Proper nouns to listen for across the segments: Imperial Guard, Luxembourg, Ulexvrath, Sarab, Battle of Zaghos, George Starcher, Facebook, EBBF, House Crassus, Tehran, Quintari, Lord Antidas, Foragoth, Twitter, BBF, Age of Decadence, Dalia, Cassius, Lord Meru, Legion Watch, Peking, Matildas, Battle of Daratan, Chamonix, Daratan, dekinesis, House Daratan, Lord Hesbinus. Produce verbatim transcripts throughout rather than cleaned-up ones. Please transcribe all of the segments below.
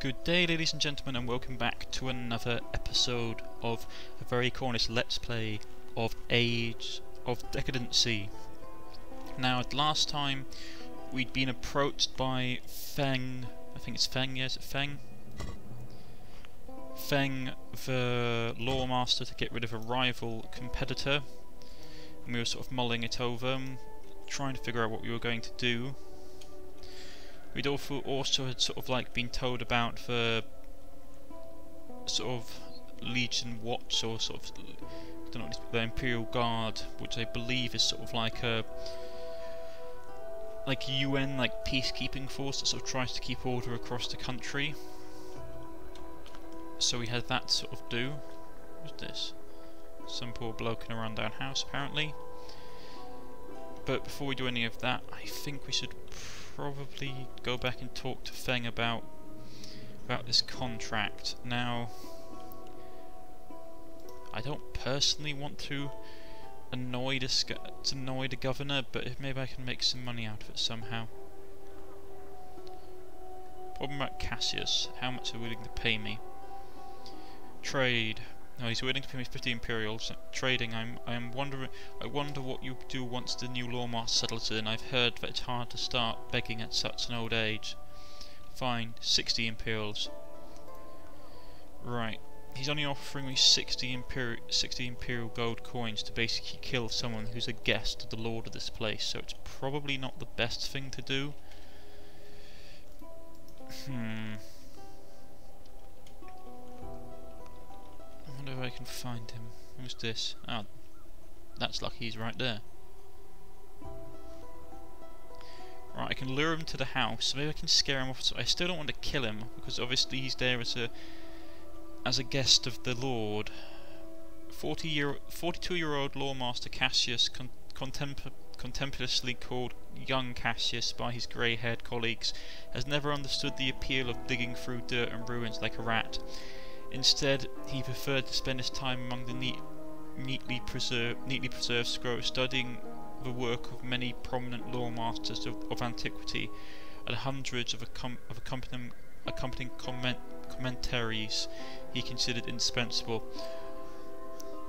Good day, ladies and gentlemen, and welcome back to another episode of a very Cornish Let's Play of Age of Decadence. Now, last time we'd been approached by Feng, I think it's Feng, yes, Feng? Feng, the lore master, to get rid of a rival competitor, and we were sort of mulling it over, trying to figure out what we were going to do. We'd also, also had sort of like been told about the sort of Legion Watch, or sort of, I don't know, the Imperial Guard, which I believe is sort of like a like U N like peacekeeping force that sort of tries to keep order across the country. So we had that sort of do. What's this? Some poor bloke in a rundown house apparently. But before we do any of that, I think we should probably go back and talk to Feng about about this contract. Now, I don't personally want to annoy the to annoy the governor, but if maybe I can make some money out of it somehow. Problem about Cassius: how much are willing to pay me? Trade. No, he's willing to pay me fifty Imperials. Trading. I'm. I am wondering. I wonder what you do once the new Lormar settles in. I've heard that it's hard to start begging at such an old age. Fine, sixty Imperials. Right. He's only offering me sixty imperial, sixty Imperial gold coins to basically kill someone who's a guest to the lord of this place. So it's probably not the best thing to do. Hmm. I wonder if I can find him. Who's this? Oh, that's lucky he's right there. Right, I can lure him to the house. Maybe I can scare him off. So I still don't want to kill him, because obviously he's there as a as a guest of the Lord. forty-two-year-old Lore Master Cassius, con contempl contemptuously called Young Cassius by his grey-haired colleagues, has never understood the appeal of digging through dirt and ruins like a rat. Instead, he preferred to spend his time among the neat, neatly preserved, neatly preserved scrolls, studying the work of many prominent lore masters of, of antiquity, and hundreds of, accom of accompanying, accompanying comment commentaries he considered indispensable.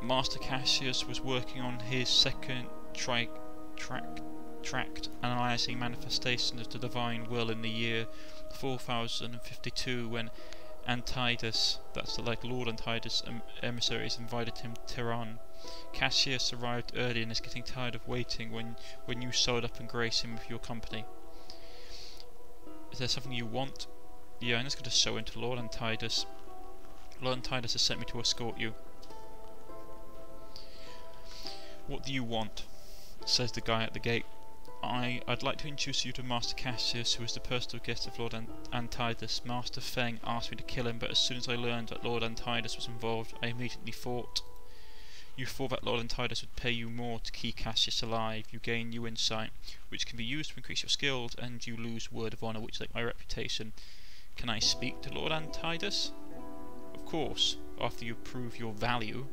Master Cassius was working on his second tri tract, tract, analysing manifestations of the divine will, in the year four thousand fifty-two, when Antidas, that's the, like Lord Antidas, um, emissaries invited him to Tehran. Cassius arrived early and is getting tired of waiting when, when you sewed up and grace him with your company. Is there something you want? Yeah, I'm just going to sew into Lord Antidas. Lord Antidas has sent me to escort you. What do you want? Says the guy at the gate. I, I'd like to introduce you to Master Cassius, who is the personal guest of Lord Antidas. Master Feng asked me to kill him, but as soon as I learned that Lord Antidas was involved, I immediately fought. You thought that Lord Antidas would pay you more to keep Cassius alive. You gain new insight, which can be used to increase your skills, and you lose word of honour, which is like my reputation. Can I speak to Lord Antidas? Of course, after you prove your value.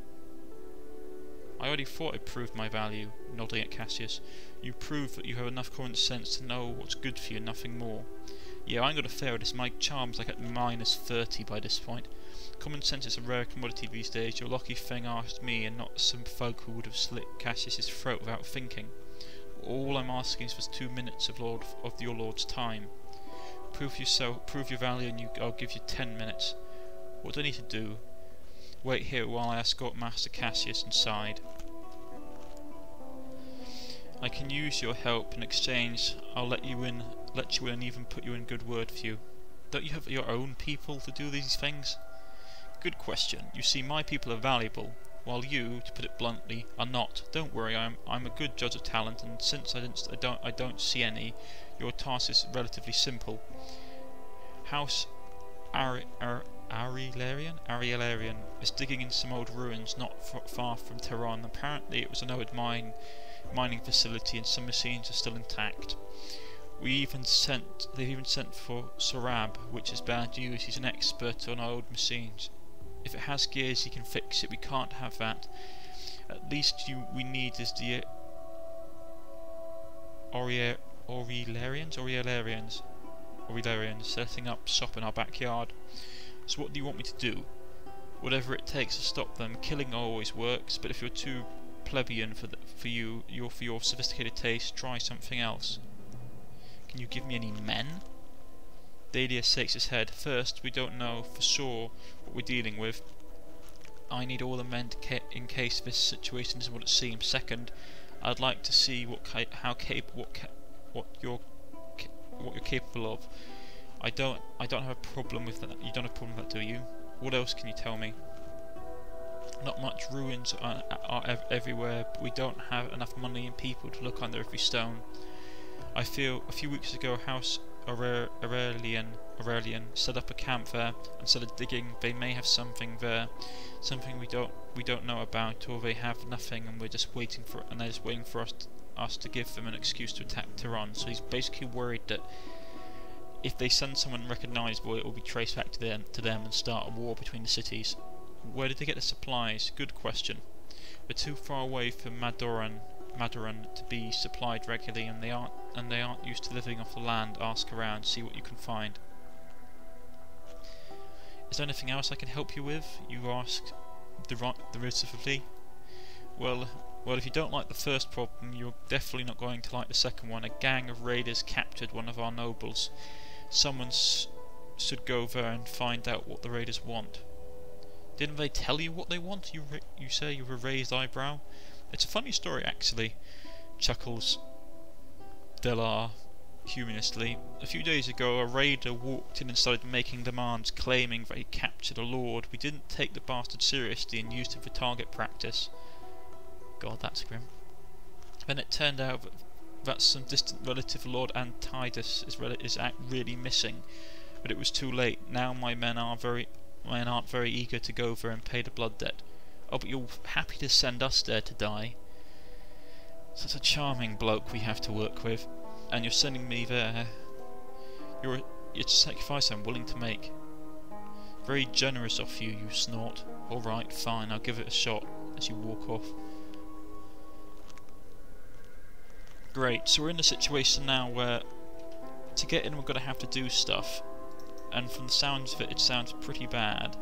I already thought I proved my value, nodding at Cassius. You prove that you have enough common sense to know what's good for you, nothing more. Yeah, I'm going to fail this. My charm's like at minus thirty by this point. Common sense is a rare commodity these days. Your lucky thing asked me, and not some folk who would have slit Cassius's throat without thinking. All I'm asking is for two minutes of, Lord, of your lord's time. Prove yourself, prove your value, and you, I'll give you ten minutes. What do I need to do? Wait here while I escort Master Cassius inside. I can use your help in exchange. I'll let you in, let you in, even put you in good word for you. Don't you have your own people to do these things? Good question. You see, my people are valuable, while you, to put it bluntly, are not. Don't worry, I'm I'm a good judge of talent, and since I didn't, I don't, I don't see any, your task is relatively simple. House Ari, Ari, Aurelarian? Aurelarian is digging in some old ruins not f far from Tehran. Apparently it was an old mine, mining facility, and some machines are still intact. We even sent, they've even sent for Sarab, which is bad news. He's an expert on old machines. If it has gears, he can fix it. We can't have that. At least you, we need is the Aurelarians? Aurelarians? Aurelarian is setting up shop in our backyard. So what do you want me to do? Whatever it takes to stop them. Killing always works, but if you're too plebeian for the, for you, you're for your sophisticated taste, try something else. Can you give me any men? Dalia shakes his head. First, we don't know for sure what we're dealing with. I need all the men to ca in case this situation isn't what it seems. Second, I'd like to see what ca how cap what ca what you're ca what you're capable of. I don't I don't have a problem with that. You don't have a problem with that, do you? What else can you tell me? Not much. Ruins are, are ev everywhere, but we don't have enough money and people to look under every stone. I feel a few weeks ago, House Aurelarian, Aurelian set up a camp there and started digging. They may have something there, something we don't we don't know about, or they have nothing and we're just waiting for and they're just waiting for us to, us to give them an excuse to attack Tehran. So he's basically worried that if they send someone recognisable, it will be traced back to them to them and start a war between the cities. Where did they get the supplies? Good question. We're too far away from Madoran, Madaran to be supplied regularly, and they aren't and they aren't used to living off the land. Ask around, see what you can find. Is there anything else I can help you with? You asked derisively. Well, well, if you don't like the first problem, you're definitely not going to like the second one. A gang of raiders captured one of our nobles. Someone s should go there and find out what the raiders want. Didn't they tell you what they want? You ra you say you have a raised eyebrow. It's a funny story, actually, chuckles Delar humorously. A few days ago, a raider walked in and started making demands, claiming that he captured a lord. We didn't take the bastard seriously and used him for target practice. God, that's grim. Then it turned out that, that some distant relative, Lord Antidas, is, re is really missing. But it was too late. Now my men, are very, my men aren't very eager to go over and pay the blood debt. Oh, but you're happy to send us there to die. Such a charming bloke we have to work with. And you're sending me there. You're it's a sacrifice I'm willing to make. Very generous of you, you snort. Alright, fine, I'll give it a shot as you walk off. Great, so we're in a situation now where to get in we're going to have to do stuff. And from the sounds of it, it sounds pretty bad.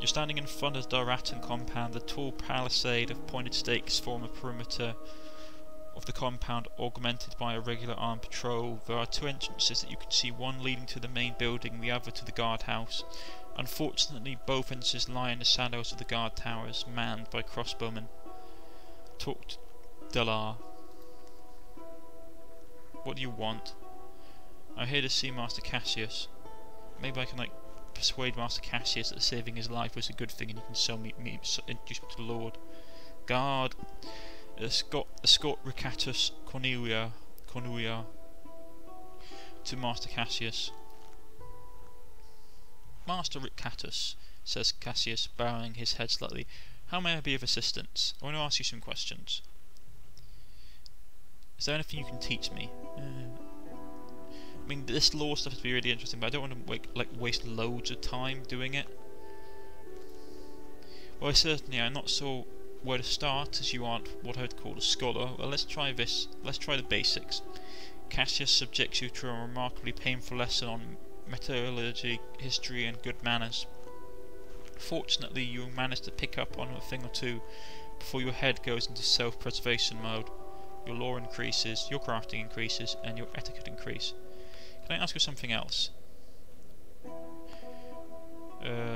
You're standing in front of the Daratan compound. The tall palisade of pointed stakes form a perimeter of the compound, augmented by a regular armed patrol. There are two entrances that you can see, one leading to the main building, the other to the guardhouse. Unfortunately, both entrances lie in the shadows of the guard towers, manned by crossbowmen. Talked Delar. What do you want? I'm here to see Master Cassius. Maybe I can, like, persuade Master Cassius that saving his life was a good thing, and you can so me, me so introduce me to the Lord. Guard, escort, escort Ricatus Cornelia, Cornelia to Master Cassius. Master Ricatus, says Cassius, bowing his head slightly, how may I be of assistance? I want to ask you some questions. Is there anything you can teach me? Uh, I mean, this lore stuff would be really interesting, but I don't want to wake, like waste loads of time doing it. Well, certainly I'm not sure where to start, as you aren't what I would call a scholar. Well, let's try this. Let's try the basics. Cassius subjects you to a remarkably painful lesson on metallurgy, history, and good manners. Fortunately, you manage to pick up on a thing or two before your head goes into self-preservation mode. Your lore increases, your crafting increases, and your etiquette increases. Can I ask you something else? Uh,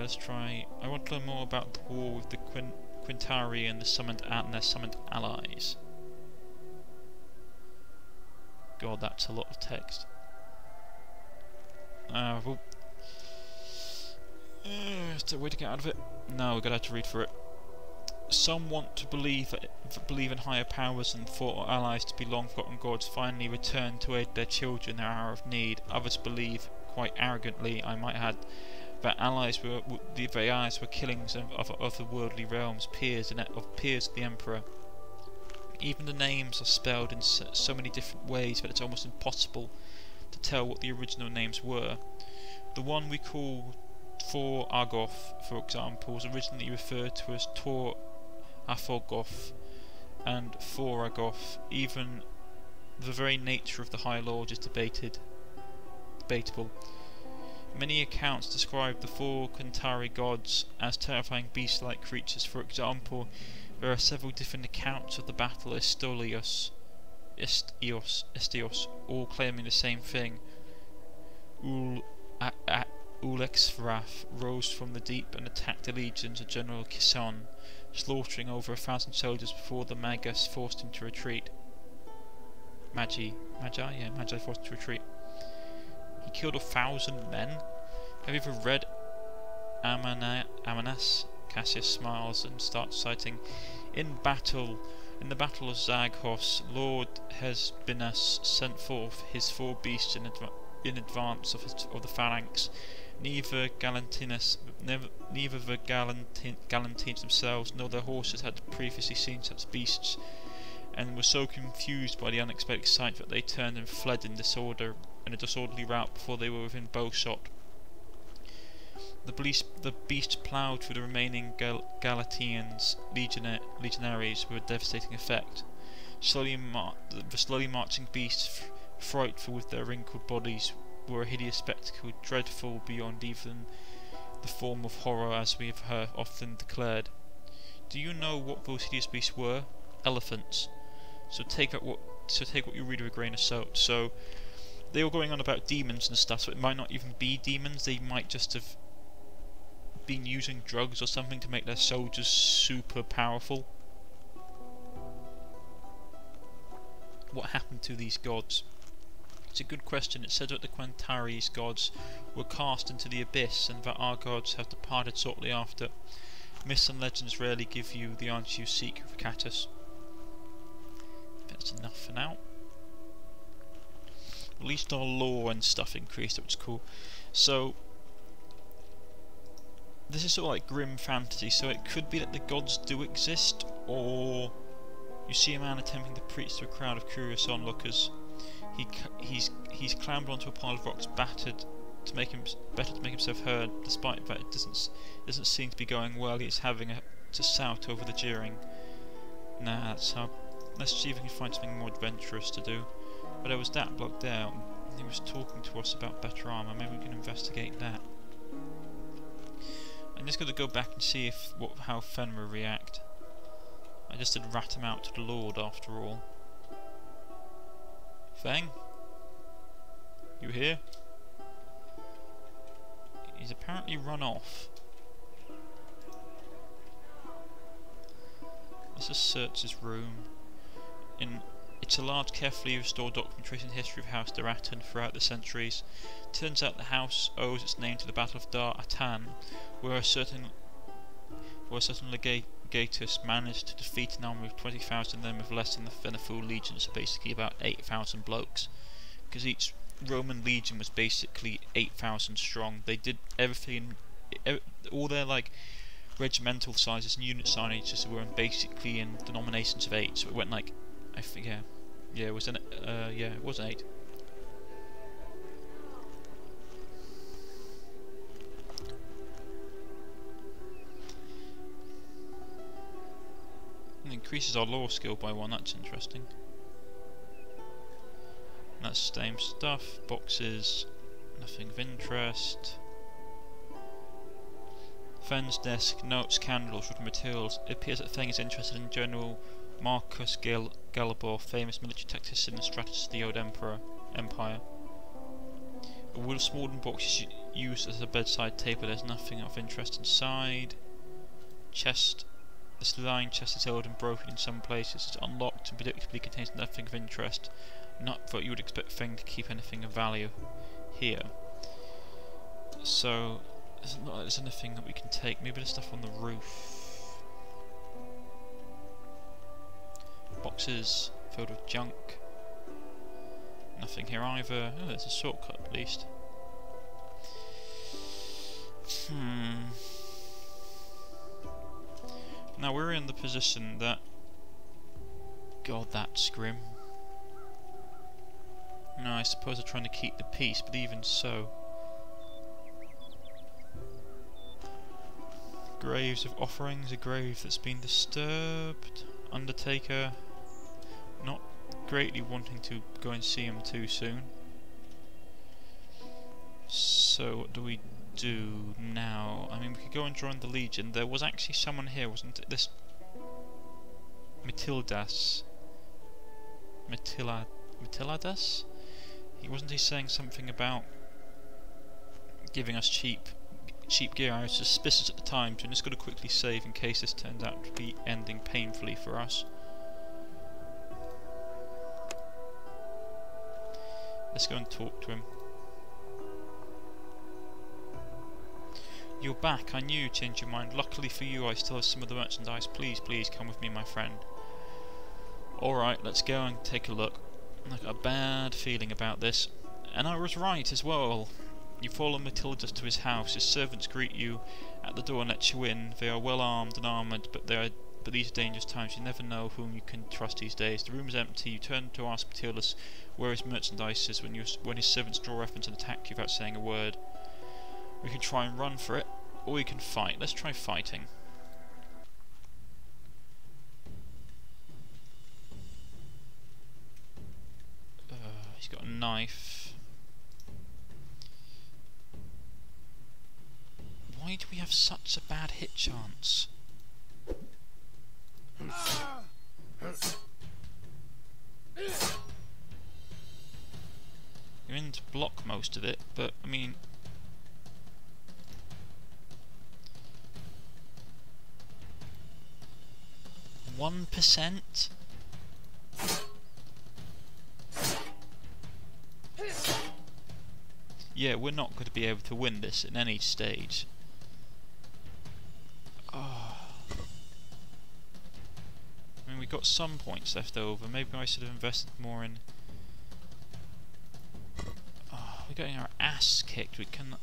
let's try... I want to learn more about the war with the Quin Quintari and, the summoned and their summoned allies. God, that's a lot of text. Uh, well... Uh, is there a way to get out of it? No, we're going to have to read for it. Some want to believe that, that believe in higher powers and thought our allies to be long forgotten gods finally returned to aid their children in their hour of need. Others believe, quite arrogantly, I might add, that allies were the allies were killings of other, other worldly realms, peers and of peers of the Emperor. Even the names are spelled in so, so many different ways that it's almost impossible to tell what the original names were. The one we call Thor-Agoth, for example, was originally referred to as Tor. Aphogoth and Foragoth. Even the very nature of the High Lord is debated. debatable. Many accounts describe the four Quintari gods as terrifying beast-like creatures. For example, there are several different accounts of the battle Istolios, Istios, Istios, all claiming the same thing. Ulexvrath rose from the deep and attacked the legions of General Kisan, slaughtering over a thousand soldiers before the Magus forced him to retreat. Magi, Magi, yeah, Magi forced him to retreat. He killed a thousand men. Have you ever read Amana, Amanas? Cassius smiles and starts citing, in battle, in the Battle of Zaghos, Lord Hesbinus sent forth his four beasts in, adv in advance of, his, of the phalanx. Neither Galantinus, never, neither the Galantin, Galantines themselves nor their horses had previously seen such beasts, and were so confused by the unexpected sight that they turned and fled in disorder, in a disorderly rout before they were within bowshot. The beast, the beast ploughed through the remaining Gal Galatians legionar legionaries with a devastating effect. Slowly mar the slowly marching beasts, frightful with their wrinkled bodies, were a hideous spectacle, dreadful beyond even the form of horror, as we have heard often declared. Do you know what those hideous beasts were? Elephants. So take out what so take what you read with a grain of salt. So they were going on about demons and stuff, so it might not even be demons. They might just have been using drugs or something to make their soldiers super powerful. What happened to these gods? It's a good question. It said that the Quintari's gods were cast into the abyss, and that our gods have departed shortly after. Myths and legends rarely give you the answer you seek, Catus. That's enough for now. At least our lore and stuff increased, which is cool. So this is sort of like grim fantasy, so it could be that the gods do exist, or you see a man attempting to preach to a crowd of curious onlookers. He he's he's clambered onto a pile of rocks, battered to make him better to make himself heard. Despite that, it doesn't doesn't seem to be going well. He's having a, to shout over the jeering. Nah, that's how. Let's see if we can find something more adventurous to do. But there was that bloke there. He was talking to us about better armor. Maybe we can investigate that. I'm just going to go back and see if what how Fenrir react. I just did rat him out to the Lord after all. Feng? You here? He's apparently run off. Let's just search his room. In it's a large, carefully restored document tracing the history of House Daratan throughout the centuries. Turns out the house owes its name to the Battle of Daratan, where a certain where a certain legate Gatus managed to defeat an army of twenty thousand men with less than the, than the full legion, so basically about eight thousand blokes. Because each Roman legion was basically eight thousand strong. They did everything, all their like regimental sizes and unit sizes were in basically in denominations of eight, so it went like, I think, yeah, yeah, it was an, uh, yeah, it was an eight. Increases our lore skill by one, that's interesting. That's same stuff, boxes, nothing of interest. Feng's desk, notes, candles, written materials. It appears that Feng is interested in General Marcus Gil Gallibor, famous military tactician and strategist of the old emperor, empire. A wood smoldering box is used as a bedside table. There's nothing of interest inside. Chest. This line chest is old and broken in some places. It's unlocked and predictably contains nothing of interest. Not that you would expect Feng to keep anything of value here. So, it's not like there's anything that we can take. Maybe the stuff on the roof. Boxes filled with junk. Nothing here either. Oh, there's a shortcut at least. Hmm. Now we're in the position that... God, that's grim. No, I suppose they're trying to keep the peace, but even so... Graves of offerings, a grave that's been disturbed. Undertaker, not greatly wanting to go and see him too soon. So what do we do now? I mean, we could go and join the Legion. There was actually someone here, wasn't it? This Matildas. Matila Matildas? He wasn't he saying something about giving us cheap cheap gear? I was suspicious at the time, so I'm just gonna quickly save in case this turns out to be ending painfully for us. Let's go and talk to him. You're back, I knew you changed your mind. Luckily for you, I still have some of the merchandise. Please, please, come with me, my friend. Alright, let's go and take a look. I got a bad feeling about this. And I was right as well. You follow Matildas to his house. His servants greet you at the door and let you in. They are well armed and armoured, but they are, but these are dangerous times. You never know whom you can trust these days. The room is empty. You turn to ask Matildas where his merchandise is when, you, when his servants draw weapons and attack you without saying a word. We can try and run for it, or we can fight. Let's try fighting. Uh, he's got a knife. Why do we have such a bad hit chance? You're in to block most of it, but I mean... One percent? Yeah, we're not going to be able to win this in any stage. Oh. I mean, we got some points left over. Maybe I should have invested more in... Oh, we're getting our ass kicked. We cannot...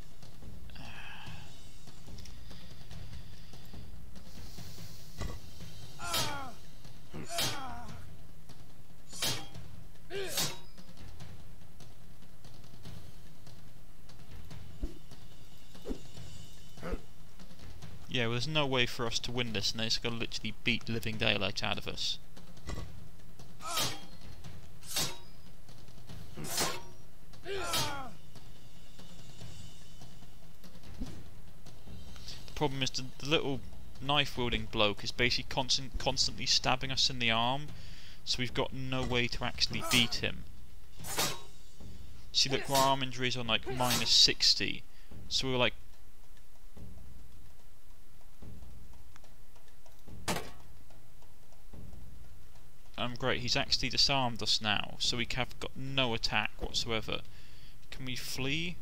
Yeah, well, there's no way for us to win this, and it's going to literally beat living daylight out of us. The problem is the, the little knife-wielding bloke is basically constant, constantly stabbing us in the arm, so we've got no way to actually beat him. See, look, our arm injuries are like minus sixty, so we're like... I'm great, he's actually disarmed us now, so we have got no attack whatsoever. Can we flee?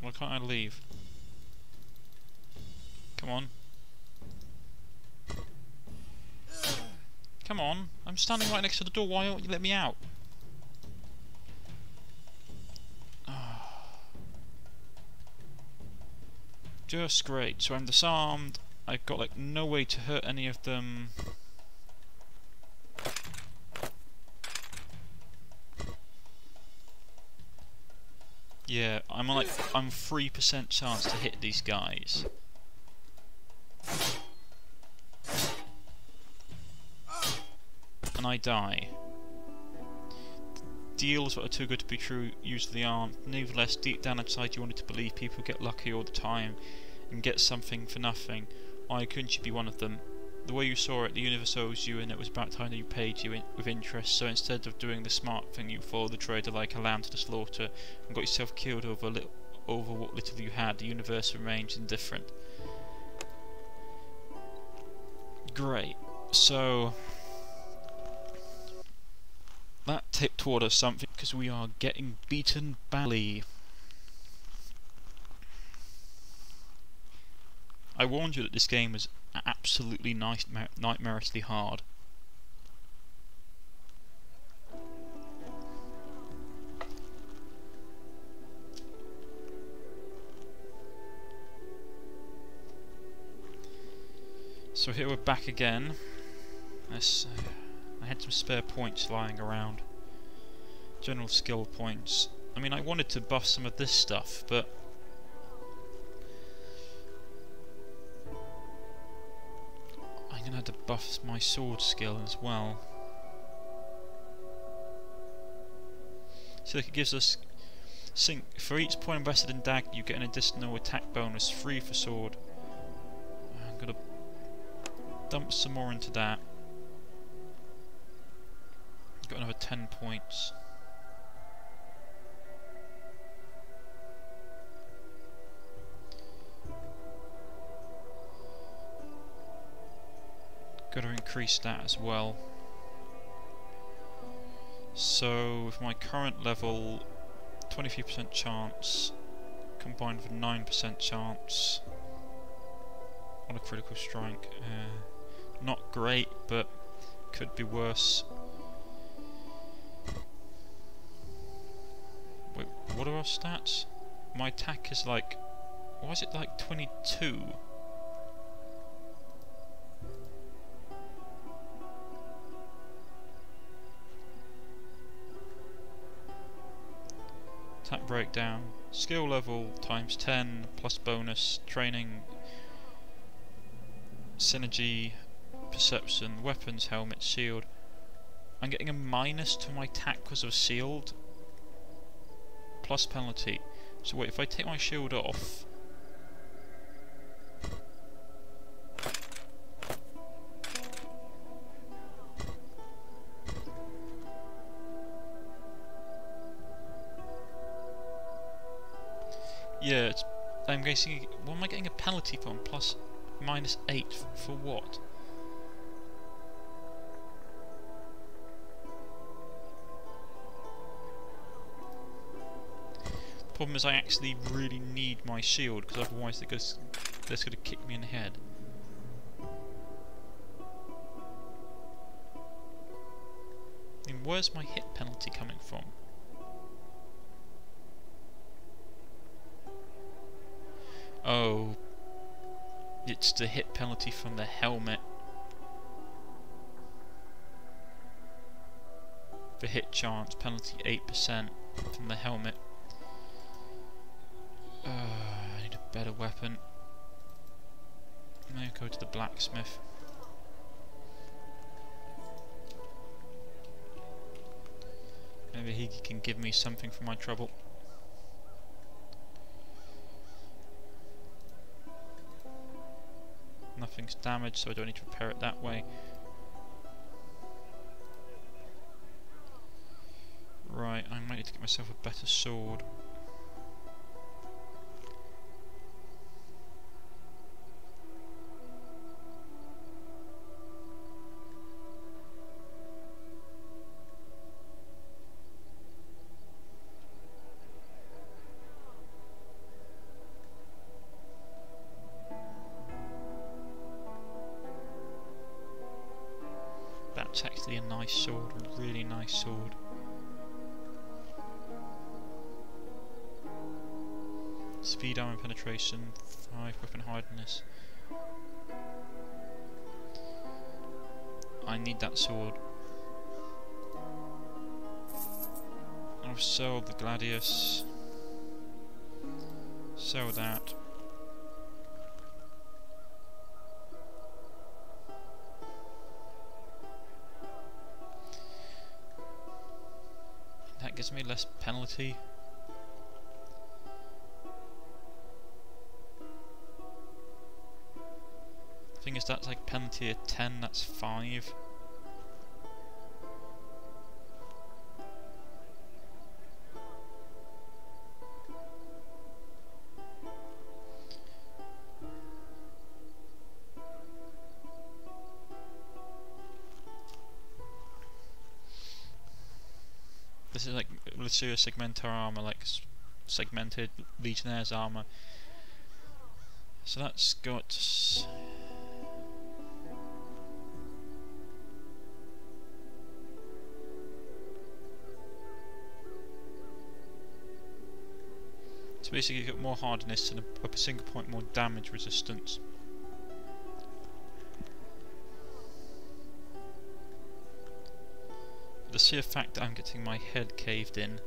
Why can't I leave? Come on. Come on, I'm standing right next to the door, why don't you let me out? Oh. Just great, so I'm disarmed, I've got like no way to hurt any of them. Yeah, I'm on like, I'm three percent chance to hit these guys. And I die. Deals that are too good to be true usually aren't. Nevertheless, deep down inside you wanted to believe people get lucky all the time and get something for nothing. Why couldn't you be one of them? The way you saw it, the universe owes you, and it was about time that you paid you in with interest, so instead of doing the smart thing, you followed the trader like a lamb to the slaughter and got yourself killed over, a little, over what little you had. The universe remains indifferent. Great. So... that tipped toward us something, because we are getting beaten badly. I warned you that this game was absolutely nightmar nightmarishly hard. So here we're back again. Let's... Uh, I had some spare points lying around. General skill points. I mean, I wanted to buff some of this stuff, but I'm going to have to buff my sword skill as well. So it gives us sync. For each point invested in D A G, you get an additional attack bonus, free for sword. I'm going to dump some more into that. Got another ten points. Got to increase that as well. So with my current level, twenty-three percent chance combined with nine percent chance on a critical strike. Uh, not great, but could be worse. Wait, what are our stats? My attack is like... why is it like twenty-two? Attack breakdown, skill level times ten, plus bonus, training, synergy, perception, weapons, helmet, shield. I'm getting a minus to my attack because of shield, plus penalty. So wait, if I take my shield off, yeah, it's, I'm guessing. What am I getting a penalty from? Plus, minus eight for what? Problem is, I actually really need my shield because otherwise, it goes, that's going to kick me in the head. And where's my hit penalty coming from? Oh, it's the hit penalty from the helmet. The hit chance penalty eight percent from the helmet. Uh, I need a better weapon. Maybe go to the blacksmith. Maybe he can give me something for my trouble. Nothing's damaged, so I don't need to repair it that way. Right, I might need to get myself a better sword. It's actually a nice sword, a really nice sword. Speed, armor, penetration, five weapon hardness. I need that sword. I've sold the Gladius. Sell that. Gives me less penalty. The thing is, that's like penalty at ten, that's five. This is like Lucius Segmentar armor, like segmented legionnaires armor. So that's got so basically you get more hardness and a, a single point more damage resistance. The sheer fact that I'm getting my head caved in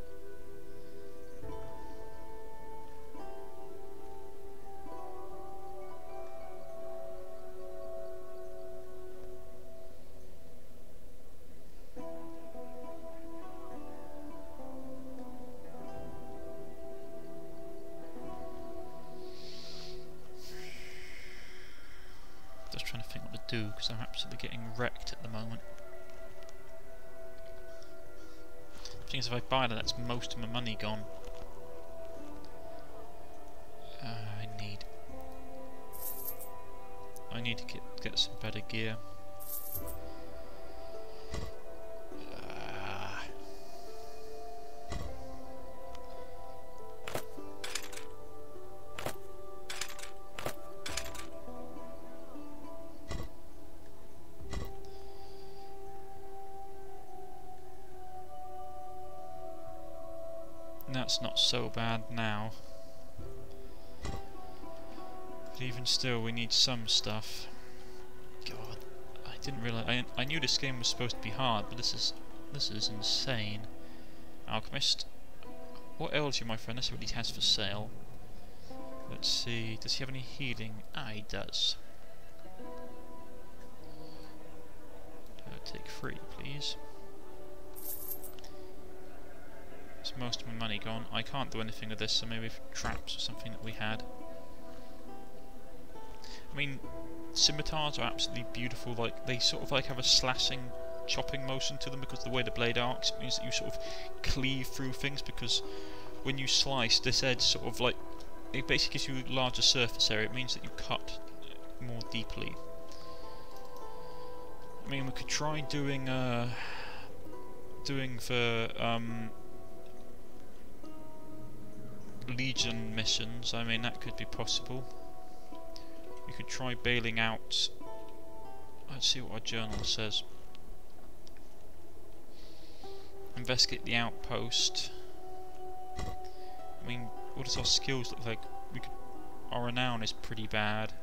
do, because I'm absolutely getting wrecked at the moment. The thing is, if I buy that, that's most of my money gone. Uh, I need... I need to get, get some better gear. That's not so bad now, but even still we need some stuff. God, I didn't realise, I, I knew this game was supposed to be hard, but this is, this is insane. Alchemist, what else you my friend, let's see what he has for sale. Let's see, does he have any healing? Ah, he does. Uh, take three please. It's most of my money gone. I can't do anything with this, so maybe with traps or something that we had. I mean, scimitars are absolutely beautiful. Like they sort of like have a slashing, chopping motion to them because of the way the blade arcs. It means that you sort of cleave through things, because when you slice, this edge sort of like it basically gives you a larger surface area. It means that you cut more deeply. I mean, we could try doing uh, doing the um. Legion missions. I mean, that could be possible. We could try bailing out. Let's see what our journal says. Investigate the outpost. I mean, what does our skills look like? We could. Our renown is pretty bad.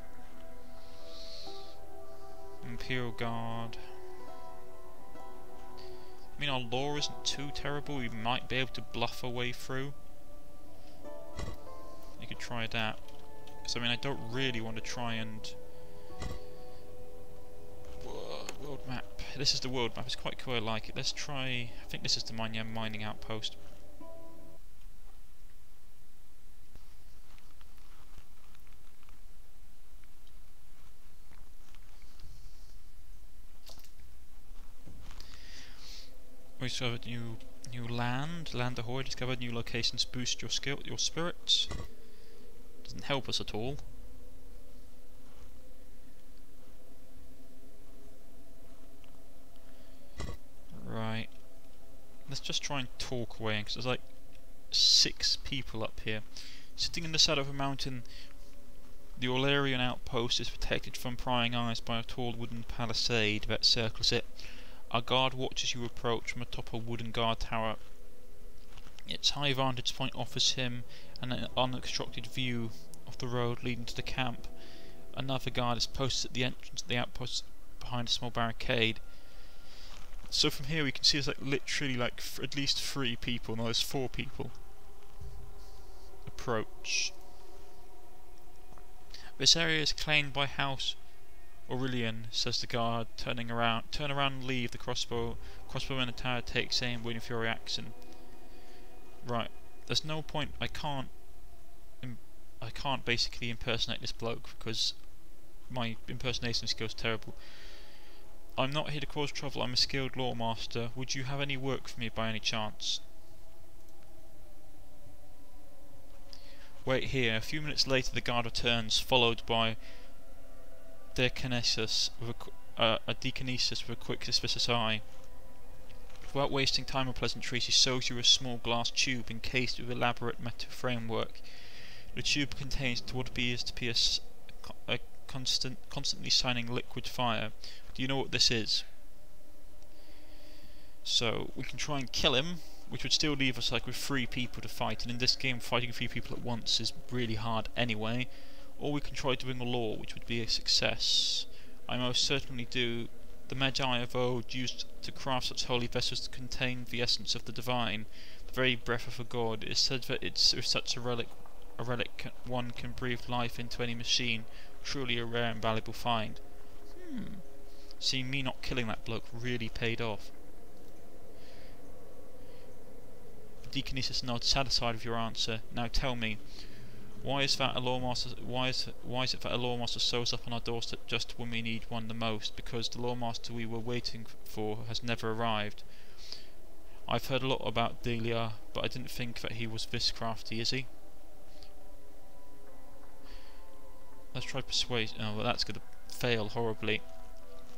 Imperial Guard. I mean, our lore isn't too terrible. We might be able to bluff our way through. You could try that. Because I mean, I don't really want to try and... Whoa, world map. This is the world map. It's quite cool. I like it. Let's try... I think this is the Manya mining outpost. We discovered new new land. Land ahoy. Discovered new locations. Boost your skill, your spirits. Doesn't help us at all. Right. Let's just try and talk away, because there's like six people up here. Sitting in the side of a mountain, the Aurelarian outpost is protected from prying eyes by a tall wooden palisade that circles it. Our guard watches you approach from atop a wooden guard tower. Its high vantage point offers him an unobstructed view of the road leading to the camp. Another guard is posted at the entrance of the outpost behind a small barricade. So from here we can see there's like literally like f at least three people, now there's four people. Approach. This area is claimed by House Aurelarian, says the guard, turning around. Turn around and leave. The crossbow crossbowman attire takes aim, waiting for your reaction. Right, there's no point. I can't. Im I can't basically impersonate this bloke because my impersonation skill is terrible. I'm not here to cause trouble. I'm a skilled law master. Would you have any work for me by any chance? Wait here. A few minutes later, the guard returns, followed by dekinesis with a, uh, a dekinesis with a quick, suspicious eye. Without wasting time on pleasantries, he shows you a small glass tube encased with elaborate metal framework. The tube contains what appears to be a, a constant, constantly shining liquid fire. Do you know what this is? So we can try and kill him, which would still leave us like with three people to fight. And in this game, fighting three people at once is really hard anyway. Or we can try doing a lore, which would be a success. I most certainly do. The Magi of old used to craft such holy vessels to contain the essence of the divine, the very breath of a god. It is said that it's with such a relic, a relic one can breathe life into any machine. Truly a rare and valuable find. Hmm. See, me not killing that bloke really paid off. The deaconesses nods, satisfied with your answer. Now tell me, Why is that a lore master? Why is why is it that a lore master shows up on our doorstep just when we need one the most? Because the lore master we were waiting for has never arrived. I've heard a lot about Dalia, but I didn't think that he was this crafty. Is he? Let's try persuasion. Oh, well, that's gonna fail horribly.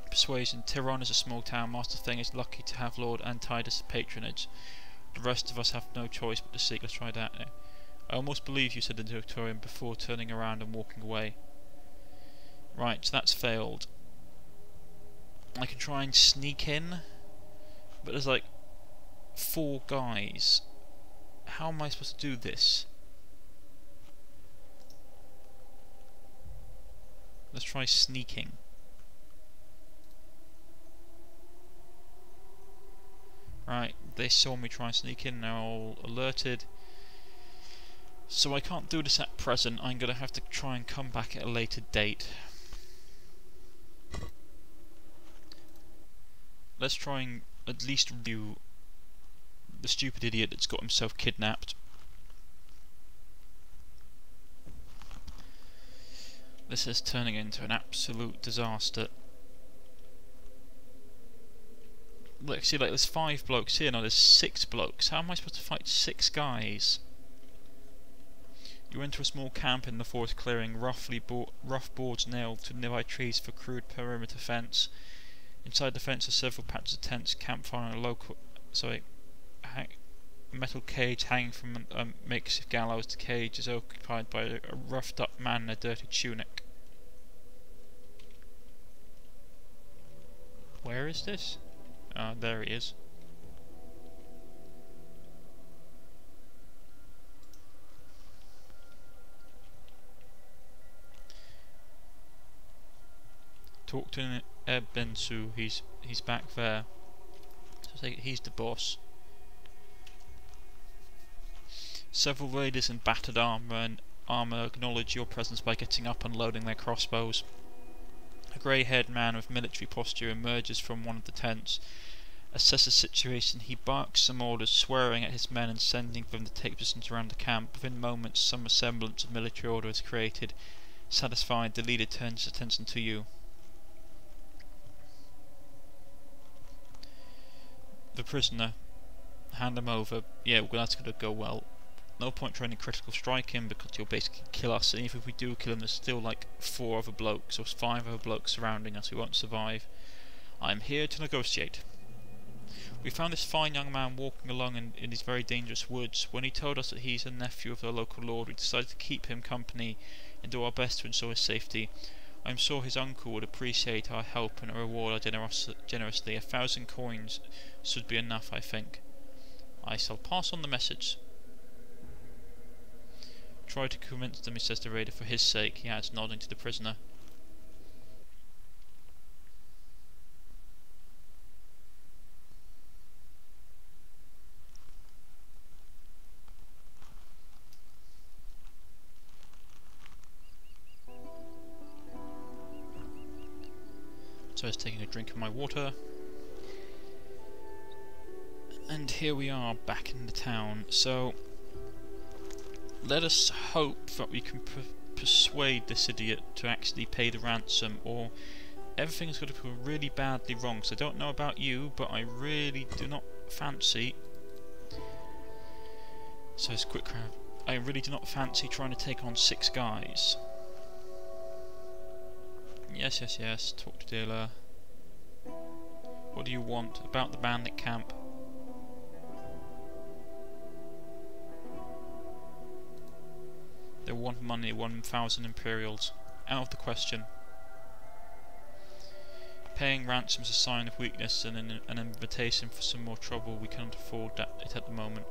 Persuasion. Tehran is a small town. Master Feng is lucky to have Lord Antidas' patronage. The rest of us have no choice but to seek. Let's try that. I almost believe you, said the Doctorian before turning around and walking away. Right, so that's failed. I can try and sneak in, but there's like four guys. How am I supposed to do this? Let's try sneaking. Right, they saw me try and sneak in, they're all alerted. So I can't do this at present, I'm going to have to try and come back at a later date. Let's try and at least review the stupid idiot that's got himself kidnapped. This is turning into an absolute disaster. Look, see, like, there's five blokes here, now there's six blokes. How am I supposed to fight six guys? You enter a small camp in the forest clearing, roughly bo rough boards nailed to nearby trees for crude perimeter fence. Inside the fence are several patches of tents, campfire and a local sorry, hang metal cage hanging from a um, makeshift gallows. The cage is occupied by a, a roughed up man in a dirty tunic. Where is this? Ah, uh, there he is. Talk to Bensu. He's he's back there. So he's the boss. Several raiders in battered armor and armor acknowledge your presence by getting up and loading their crossbows. A grey-haired man with military posture emerges from one of the tents. Assesses situation. He barks some orders, swearing at his men and sending them to take positions around the camp. Within moments, some semblance of military order is created. Satisfied, the leader turns his attention to you. The prisoner. Hand him over. Yeah, well, that's going to go well. No point trying to critical strike him because you'll basically kill us. And even if we do kill him, there's still like four other blokes or five other blokes surrounding us. We won't survive. I'm here to negotiate. We found this fine young man walking along in, in these very dangerous woods. When he told us that he's a nephew of the local lord, we decided to keep him company and do our best to ensure his safety. I'm sure his uncle would appreciate our help and reward our generos generously. A thousand coins should be enough, I think. I shall pass on the message. Try to convince them, he says to the raider, for his sake, he adds, nodding to the prisoner. So I was taking a drink of my water. And here we are back in the town. So let us hope that we can per persuade this idiot to actually pay the ransom, or everything's going to go really badly wrong. So I don't know about you, but I really do not fancy. So it's quick round. I really do not fancy trying to take on six guys. Yes, yes, yes. Talk to dealer. What do you want about the bandit camp? They want money, one thousand Imperials. Out of the question. Paying ransom is a sign of weakness and an, an invitation for some more trouble. We cannot afford that it at the moment.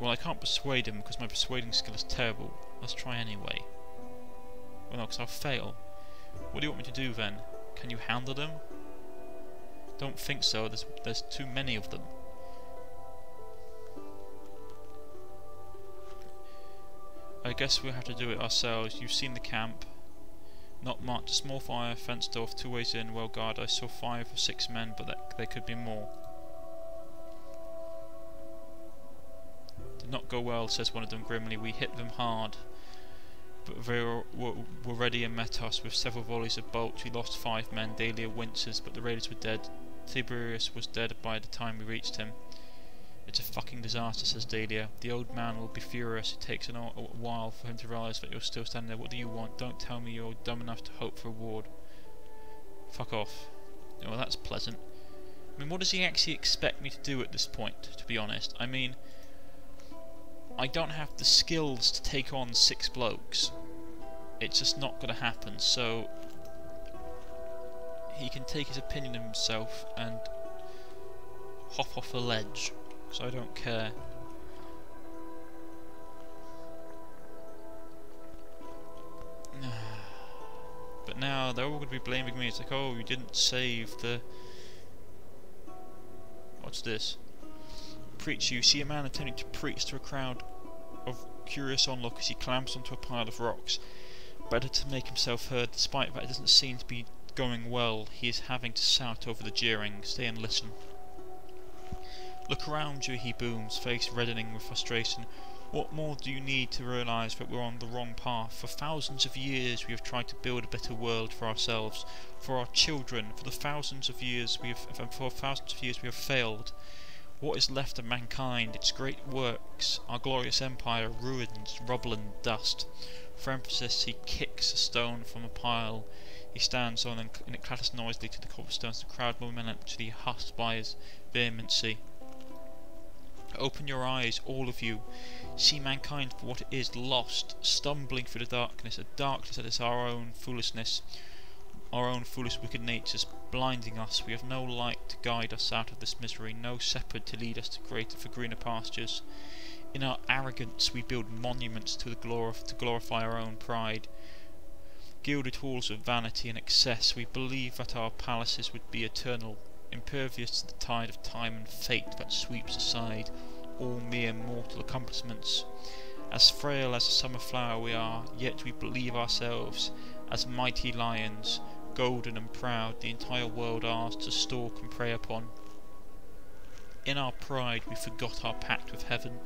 Well, I can't persuade him because my persuading skill is terrible. Let's try anyway. Well, no, because I'll fail. What do you want me to do then? Can you handle them? Don't think so. There's, there's too many of them. I guess we'll have to do it ourselves. You've seen the camp. Not much. A small fire, fenced off, two ways in, well guarded. I saw five or six men, but that, there could be more. not go well," says one of them grimly. "We hit them hard, but they were, were, were ready and met us with several volleys of bolts. We lost five men." Dalia winces, but the raiders were dead. Tiberius was dead by the time we reached him. "It's a fucking disaster," says Dalia. "The old man will be furious. It takes an o a while for him to realise that you're still standing there. What do you want? Don't tell me you're dumb enough to hope for reward. Fuck off." Oh, well, that's pleasant. I mean, what does he actually expect me to do at this point, to be honest? I mean, I don't have the skills to take on six blokes. It's just not going to happen, so he can take his opinion of himself and hop off a ledge, because I don't care. But now they're all going to be blaming me. It's like, "Oh, you didn't save the..." What's this? "Preach, you see a man attempting to preach to a crowd of curious onlookers. He clamps onto a pile of rocks. Better to make himself heard. Despite that, it doesn't seem to be going well. He is having to shout over the jeering. Stay and listen. Look around you," he booms, face reddening with frustration. "What more do you need to realise that we're on the wrong path? For thousands of years we have tried to build a better world for ourselves, for our children. For the thousands of years we have, and for thousands of years we have failed. What is left of mankind? Its great works, our glorious empire, ruins, rubble and dust." For emphasis, he kicks a stone from a pile he stands on, and, and it clatters noisily to the cobblestones. The crowd momentarily huffs by his vehemency. "Open your eyes, all of you. See mankind for what it is, lost, stumbling through the darkness, a darkness that is our own foolishness, our own foolish wicked natures, blinding us. We have no light to guide us out of this misery, no shepherd to lead us to greater for greener pastures. In our arrogance we build monuments to, the glorif to glorify our own pride, gilded halls of vanity and excess. We believe that our palaces would be eternal, impervious to the tide of time and fate that sweeps aside all mere mortal accomplishments. As frail as a summer flower we are, yet we believe ourselves as mighty lions, golden and proud, the entire world ours to stalk and prey upon. In our pride we forgot our pact with heaven.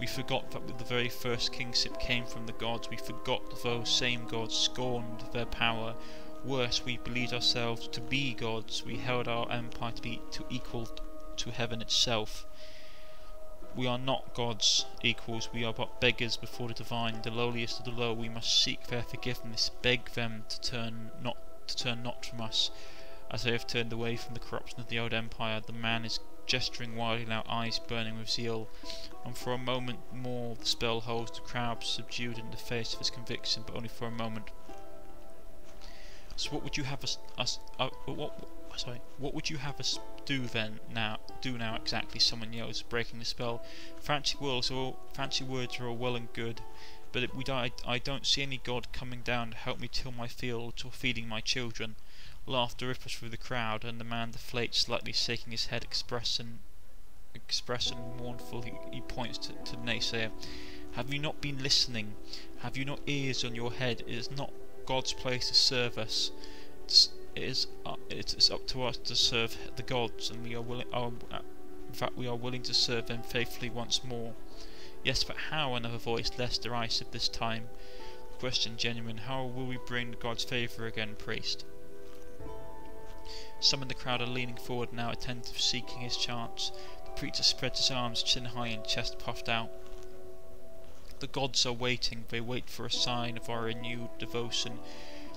We forgot that with the very first kingship came from the gods. We forgot that those same gods scorned their power. Worse, we believed ourselves to be gods. We held our empire to be to equal to heaven itself. We are not gods' equals. We are but beggars before the divine, the lowliest of the low. We must seek their forgiveness, beg them to turn not to turn not from us, as they have turned away from the corruption of the old empire." The man is gesturing wildly now, eyes burning with zeal, and for a moment more the spell holds the crowd subdued in the face of his conviction, but only for a moment. "So what would you have us, us uh, what, sorry, what would you have us do then, now, do now exactly?" someone yells, breaking the spell. "Fancy words are all, fancy words are all well and good, but it, we I, I don't see any god coming down to help me till my fields or feeding my children." Laughter ripples through the crowd, and the man deflates slightly, shaking his head, expression, expression mournful. He, he points to, to naysayer. "Have you not been listening? Have you not ears on your head? It is not God's place to serve us. It is, uh, it is up to us to serve the gods, and we are willing. Uh, in fact, we are willing to serve them faithfully once more." "Yes, but how?" another voice, less derisive this time. Question genuine. "How will we bring God's favour again, priest?" Some in the crowd are leaning forward now, attentive, seeking his chance. The preacher spreads his arms, chin high and chest puffed out. "The gods are waiting. They wait for a sign of our renewed devotion.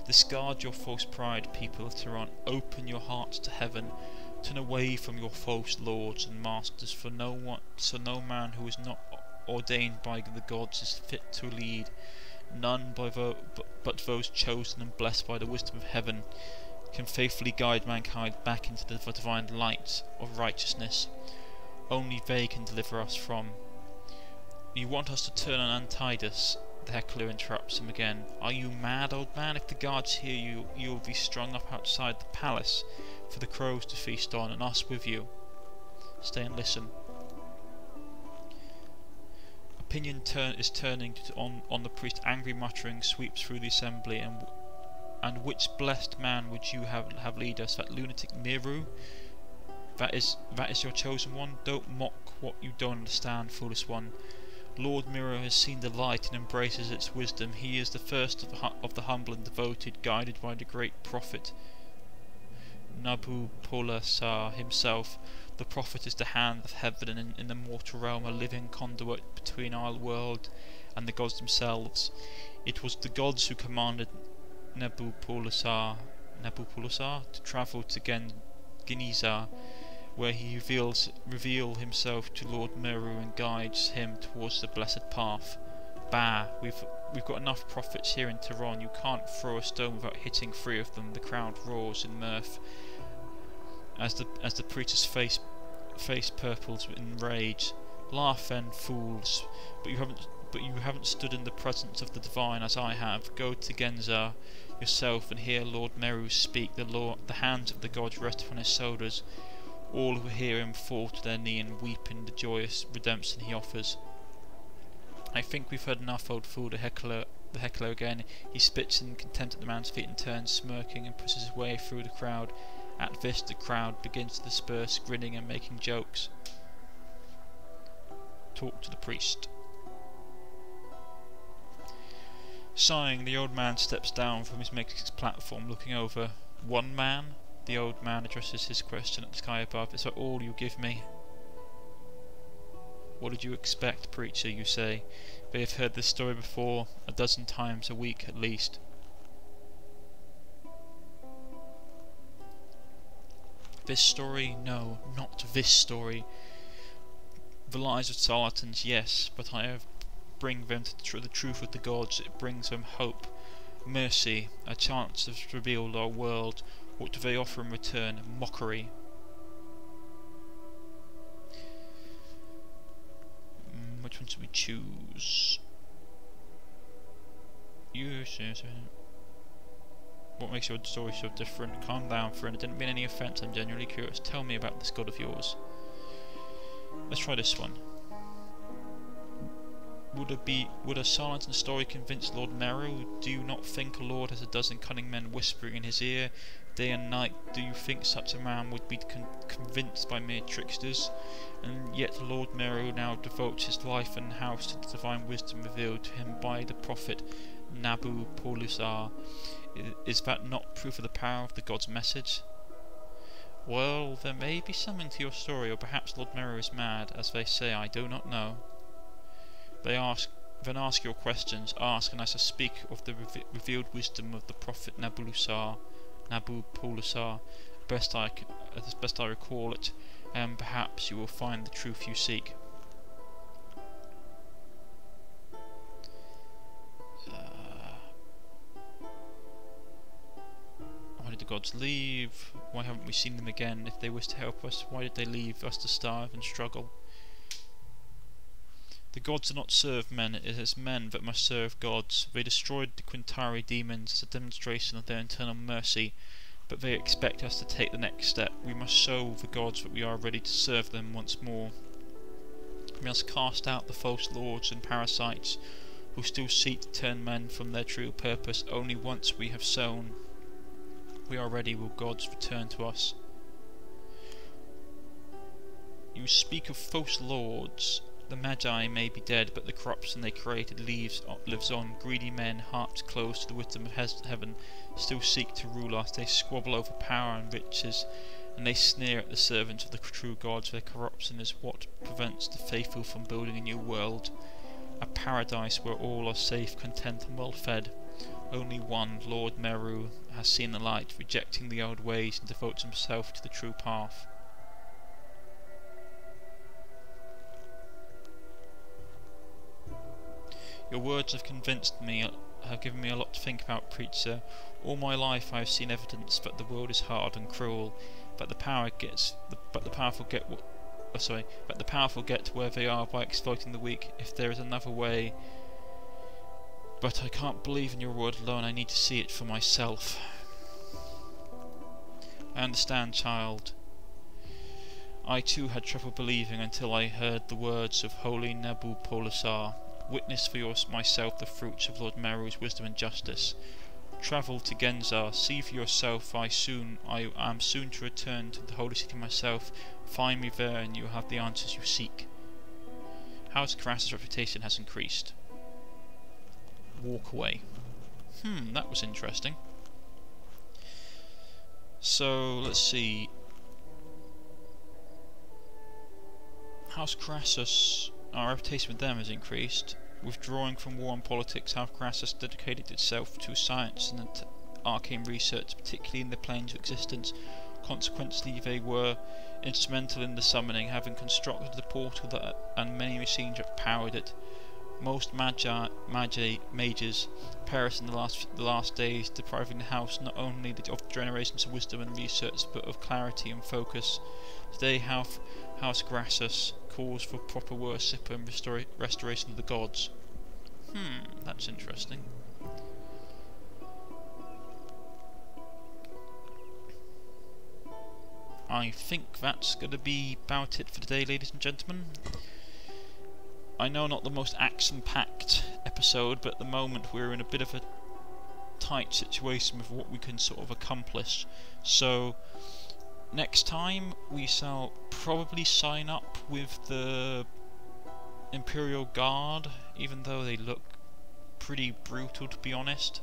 Discard your false pride, people of Tehran. Open your hearts to heaven. Turn away from your false lords and masters, for no one, so no man who is not ordained by the gods is fit to lead. None by vo but those chosen and blessed by the wisdom of heaven can faithfully guide mankind back into the divine light of righteousness. Only they can deliver us from..." "You want us to turn on Antidas," the heckler interrupts him again. "Are you mad, old man? If the guards hear you, you will be strung up outside the palace for the crows to feast on, and us with you. Stay and listen." Opinion turn is turning on, on the priest. Angry muttering sweeps through the assembly. "And, and which blessed man would you have, have lead us? That lunatic Meru? That is, that is your chosen one? Don't mock what you don't understand, foolish one. Lord Meru has seen the light and embraces its wisdom. He is the first of the, hu of the humble and devoted, guided by the great prophet Nabopolassar himself. The prophet is the hand of heaven, and in, in the mortal realm a living conduit between our world and the gods themselves. It was the gods who commanded Nabopolassar, Nabopolassar to travel to Gen Genizar, where he reveals reveal himself to Lord Meru and guides him towards the blessed path. Bah, we've we've got enough prophets here in Tehran. You can't throw a stone without hitting three of them. The crowd roars in mirth as the as the preacher's face face purples in rage. Laugh then, fools, but you haven't but you haven't stood in the presence of the divine as I have. Go to Genizar yourself and hear Lord Meru speak. The law, the hands of the gods rest upon his shoulders. All who hear him fall to their knee and weep in the joyous redemption he offers. I think we've heard enough, old fool, the heckler the heckler again. He spits in contempt at the man's feet and turns, smirking, and pushes his way through the crowd. At this, the crowd begins to disperse, grinning and making jokes. Talk to the priest. Sighing, the old man steps down from his makeshift platform, looking over. One man? The old man addresses his question at the sky above. Is that all you give me? What did you expect, preacher, you say? They have heard this story before, a dozen times a week at least. This story? No, not this story. The lies of Salatans, yes, but I have bring them to tr the truth of the gods. It brings them hope, mercy, a chance to reveal our world. What do they offer in return? Mockery. Mm, which one should we choose? You seriously. What makes your story so different? Calm down, friend. It didn't mean any offense. I'm genuinely curious. Tell me about this god of yours. Let's try this one. Would a, be, would a silence and story convince Lord Meru? Do you not think a lord has a dozen cunning men whispering in his ear day and night? Do you think such a man would be con convinced by mere tricksters? And yet Lord Meru now devotes his life and house to the divine wisdom revealed to him by the prophet Nabopolassar. Is that not proof of the power of the god's message? Well, there may be something to your story, or perhaps Lord Meru is mad, as they say. I do not know. They ask, then ask your questions. Ask, and I shall speak of the re revealed wisdom of the prophet Nabopolassar, Nabopolassar, best I can, as best I recall it, and perhaps you will find the truth you seek. Uh, why did the gods leave? Why haven't we seen them again? If they wished to help us, why did they leave us to starve and struggle? The gods do not serve men, it is men that must serve gods. They destroyed the Quintari demons as a demonstration of their internal mercy, but they expect us to take the next step. We must show the gods that we are ready to serve them once more. We must cast out the false lords and parasites who still seek to turn men from their true purpose. Only once we have sown we are ready will gods return to us. You speak of false lords. The Magi may be dead, but the corruption they created leaves, lives on. Greedy men, hearts closed to the wisdom of heaven, still seek to rule us. They squabble over power and riches, and they sneer at the servants of the true gods. Their corruption is what prevents the faithful from building a new world, a paradise where all are safe, content, and well fed. Only one, Lord Meru, has seen the light, rejecting the old ways, and devotes himself to the true path. Your words have convinced me, have given me a lot to think about, preacher. All my life I have seen evidence that the world is hard and cruel, but the power gets, the, but the powerful get, oh, sorry, but the powerful get where they are by exploiting the weak. If there is another way, but I can't believe in your word alone. I need to see it for myself. I understand, child. I too had trouble believing until I heard the words of holy Nabopolassar. Witness for your, myself the fruits of Lord Meru's wisdom and justice. Travel to Genizar, see for yourself. I soon, I am soon to return to the holy city myself. Find me there, and you have the answers you seek. House Crassus' reputation has increased. Walk away. Hmm, that was interesting. So, let's see. House Crassus, our reputation with them has increased. Withdrawing from war and politics, House Crassus dedicated itself to science and arcane research, particularly in the planes of existence. Consequently, they were instrumental in the summoning, having constructed the portal that, and many machines that powered it. Most Magi, Magi mages perished in the last, the last days, depriving the house not only of generations of wisdom and research, but of clarity and focus. Today, House, House Crassus calls for proper worship and restora restoration of the gods. Hmm, that's interesting. I think that's going to be about it for today, ladies and gentlemen. I know not the most action-packed episode, but at the moment we're in a bit of a tight situation with what we can sort of accomplish. So, next time we shall probably sign up with the Imperial Guard, even though they look pretty brutal, to be honest.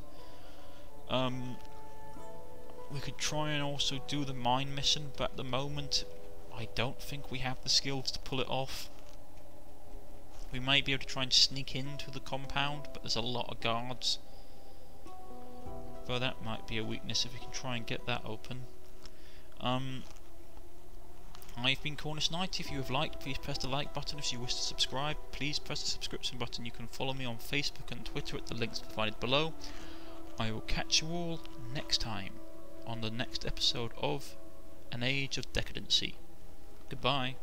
Um... We could try and also do the mine mission, but at the moment I don't think we have the skills to pull it off. We might be able to try and sneak into the compound, but there's a lot of guards. Though that might be a weakness if we can try and get that open. Um, I've been Cornish Knight. If you have liked, please press the like button. If you wish to subscribe, please press the subscription button. You can follow me on Facebook and Twitter at the links provided below. I will catch you all next time on the next episode of An Age of Decadency. Goodbye.